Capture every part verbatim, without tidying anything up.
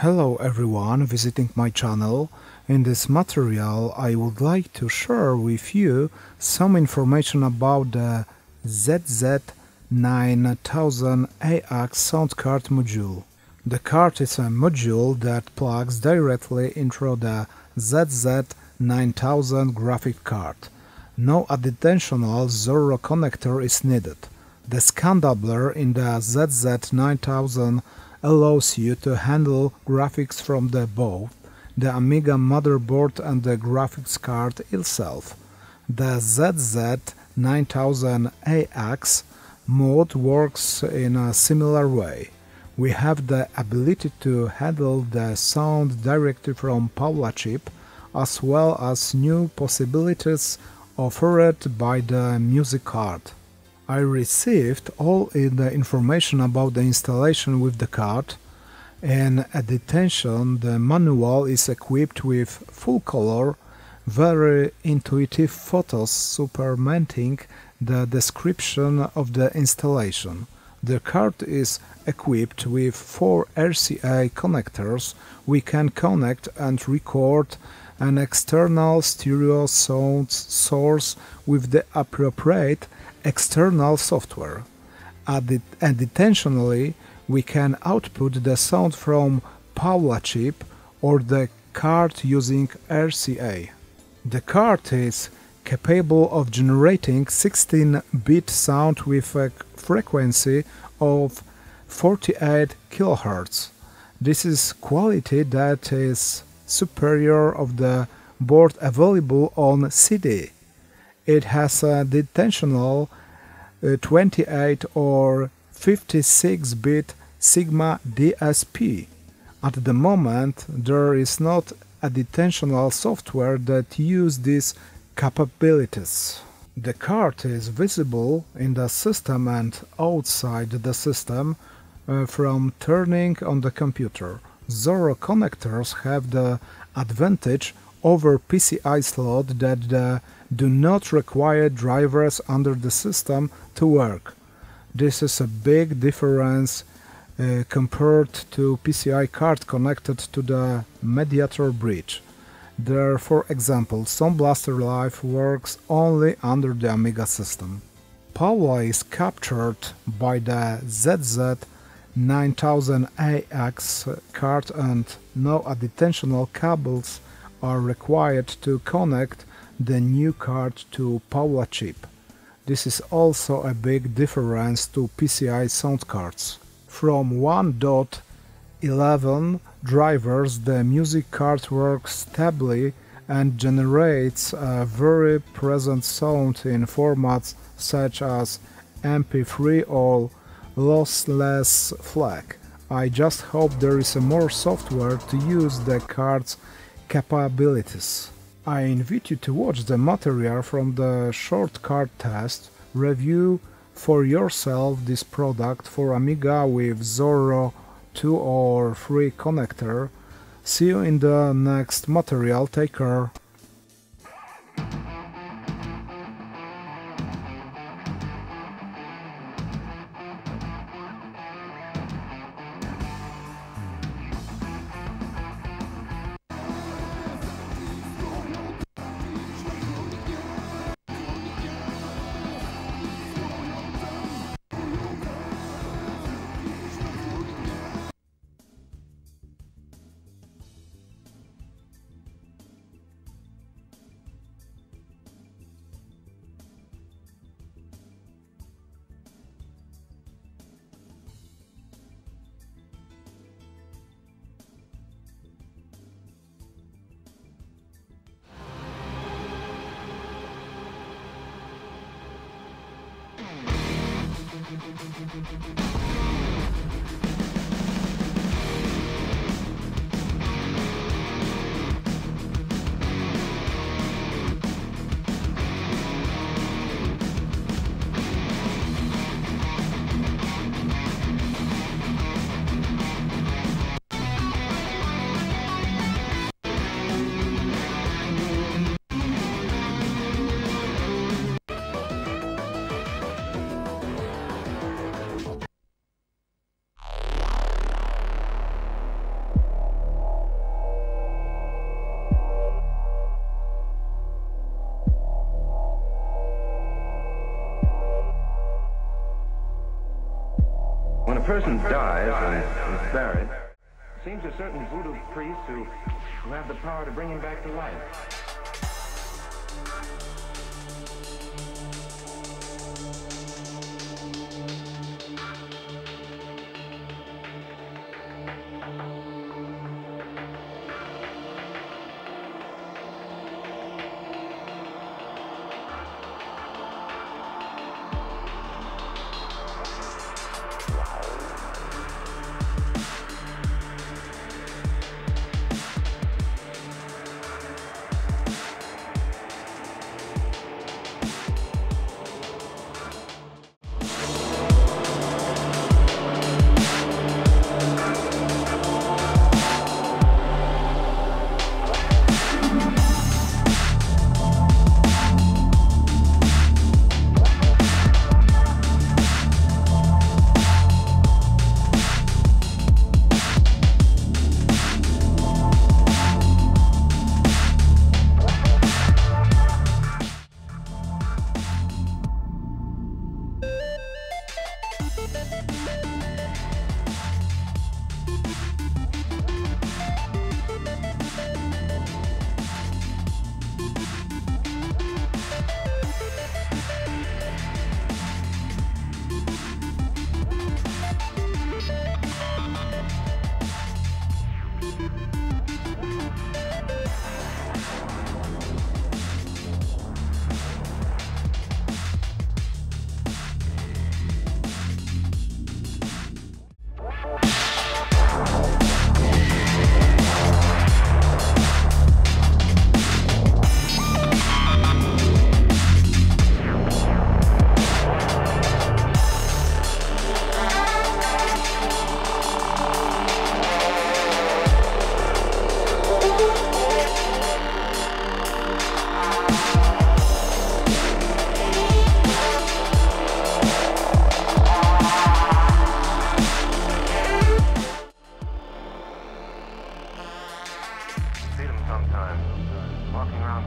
Hello everyone visiting my channel. In this material I would like to share with you some information about the Z Z nine thousand A X sound card module. The card is a module that plugs directly into the Z Z nine thousand graphic card. No additional Zorro connector is needed. The scan doubler in the Z Z nine thousand allows you to handle graphics from the both the Amiga motherboard and the graphics card itself. The Z Z nine thousand A X mode works in a similar way. We have the ability to handle the sound directly from Paula chip, as well as new possibilities offered by the music card. I received all the information about the installation with the card, and at detention the manual is equipped with full-color, very intuitive photos supplementing the description of the installation. The card is equipped with four R C A connectors. We can connect and record an external stereo sound source with the appropriate external software. Additionally, we can output the sound from Paula chip or the card using R C A. The card is capable of generating sixteen bit sound with a frequency of forty-eight kilohertz. This is quality that is superior of the board available on C D. It has a dimensional uh, twenty-eight or fifty-six bit Sigma D S P. At the moment, there is not a dimensional software that uses these capabilities. The card is visible in the system and outside the system uh, from turning on the computer. Zorro connectors have the advantage over P C I slot that the do not require drivers under the system to work. This is a big difference uh, compared to P C I card connected to the mediator bridge. There, for example, Sound Blaster Live works only under the Amiga system. Paula is captured by the Z Z nine thousand A X card and no additional cables are required to connect the new card to Paula chip. This is also a big difference to P C I sound cards. From one point eleven drivers, the music card works stably and generates a very present sound in formats such as M P three or Lossless FLAC. I just hope there is more software to use the card's capabilities. I invite you to watch the material from the short card test, review for yourself this product for Amiga with Zorro two or three connector. See you in the next material, take care. person dies and is buried, it seems a certain voodoo priest who, who have the power to bring him back to life.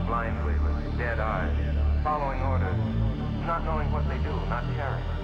Blindly with dead eyes, following orders, not knowing what they do, not caring.